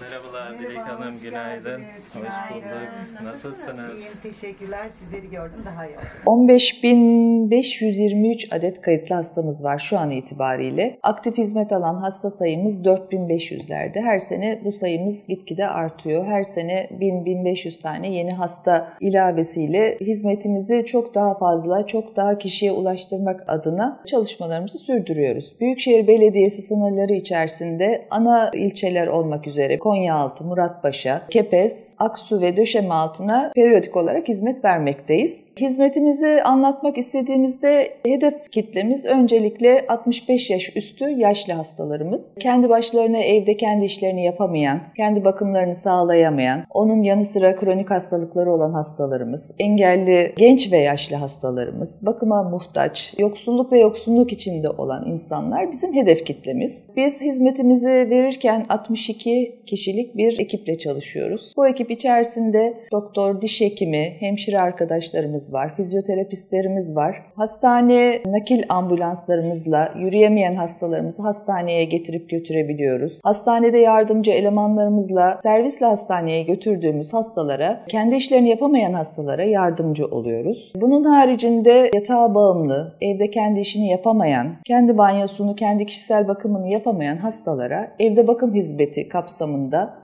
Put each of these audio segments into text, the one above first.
Merhabalar Dilek Hanım, günaydın. Hoş bulduk. Nasılsınız? İyiyim, teşekkürler. Sizleri gördüm, daha iyi oldum. 15.523 adet kayıtlı hastamız var şu an itibariyle. Aktif hizmet alan hasta sayımız 4.500'lerde. Her sene bu sayımız gitgide artıyor. Her sene 1000-1500 tane yeni hasta ilavesiyle hizmetimizi çok daha fazla, çok daha kişiye ulaştırmak adına çalışmalarımızı sürdürüyoruz. Büyükşehir Belediyesi sınırları içerisinde ana ilçeler olmak üzere Konyaaltı, Muratpaşa, Kepez, Aksu ve Döşemealtı'na periyodik olarak hizmet vermekteyiz. Hizmetimizi anlatmak istediğimizde hedef kitlemiz öncelikle 65 yaş üstü yaşlı hastalarımız. Kendi başlarına evde kendi işlerini yapamayan, kendi bakımlarını sağlayamayan, onun yanı sıra kronik hastalıkları olan hastalarımız, engelli genç ve yaşlı hastalarımız, bakıma muhtaç, yoksulluk ve yoksunluk içinde olan insanlar bizim hedef kitlemiz. Biz hizmetimizi verirken 62 kişilik bir ekiple çalışıyoruz. Bu ekip içerisinde doktor, diş hekimi, hemşire arkadaşlarımız var, fizyoterapistlerimiz var. Hastane nakil ambulanslarımızla yürüyemeyen hastalarımızı hastaneye getirip götürebiliyoruz. Hastanede yardımcı elemanlarımızla servisle hastaneye götürdüğümüz hastalara, kendi işlerini yapamayan hastalara yardımcı oluyoruz. Bunun haricinde yatağa bağımlı, evde kendi işini yapamayan, kendi banyosunu, kendi kişisel bakımını yapamayan hastalara evde bakım hizmeti kapsamında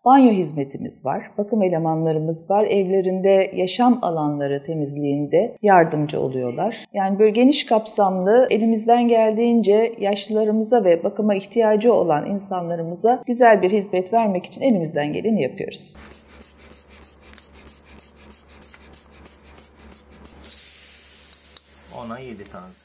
banyo hizmetimiz var, bakım elemanlarımız var, evlerinde yaşam alanları temizliğinde yardımcı oluyorlar. Yani böyle geniş kapsamlı, elimizden geldiğince yaşlılarımıza ve bakıma ihtiyacı olan insanlarımıza güzel bir hizmet vermek için elimizden geleni yapıyoruz. Ona 7 tane.